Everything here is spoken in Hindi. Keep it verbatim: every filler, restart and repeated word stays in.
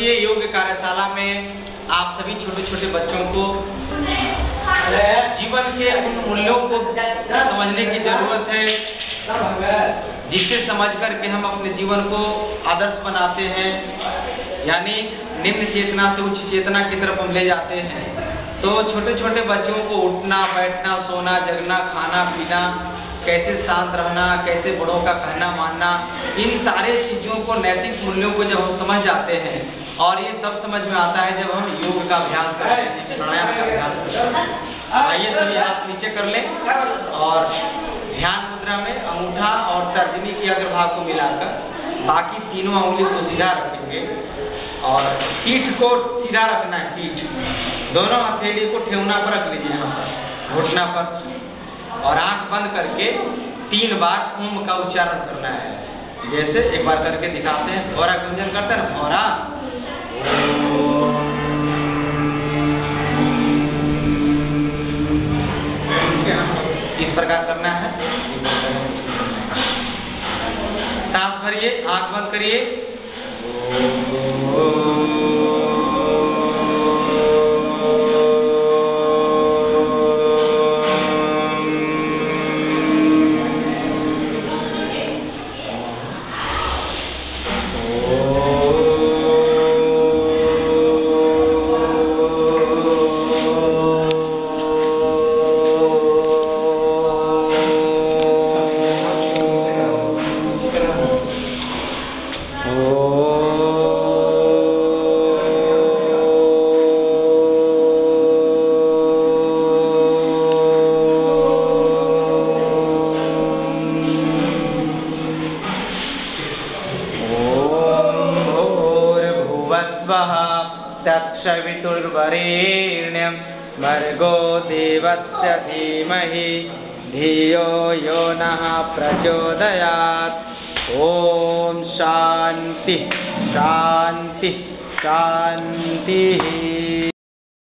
दिवसीय योग कार्यशाला में आप सभी छोटे छोटे बच्चों को जीवन के उन मूल्यों को समझने की जरूरत है जिसे समझ करके हम अपने जीवन को आदर्श बनाते हैं, यानी निम्न चेतना से उच्च चेतना की तरफ हम ले जाते हैं। तो छोटे छोटे बच्चों को उठना, बैठना, सोना, जगना, खाना, पीना, कैसे शांत रहना, कैसे बड़ों का कहना मानना, इन सारे चीज़ों को, नैतिक मूल्यों को जब हम समझ जाते हैं, और ये सब समझ में आता है जब हम योग का अभ्यास करते हैं, प्राणायाम का अभ्यास करते हैं। आइए सभी आप नीचे कर लें और ध्यान मुद्रा में अंगूठा और तर्जनी के अग्रभाग को मिलाकर बाकी तीनों अंगुली को सीधा रखेंगे और पीठ को सीधा रखना है। पीठ दोनों हथेली को ठेवना पर रख लीजिए, यहाँ पर घुटना पर, और आंख बंद करके तीन बार ओम का उच्चारण करना है। जैसे एक बार करके दिखाते हैं, और गुंजन करते हैं और इस प्रकार करना है। सांस भरिए, आंख बंद करिए। तत्सवितुर्वरेण्यं भर्गो देवस्य धीमहि धियो यो नः प्रचोदयात्। ओम शांति शांति शांति।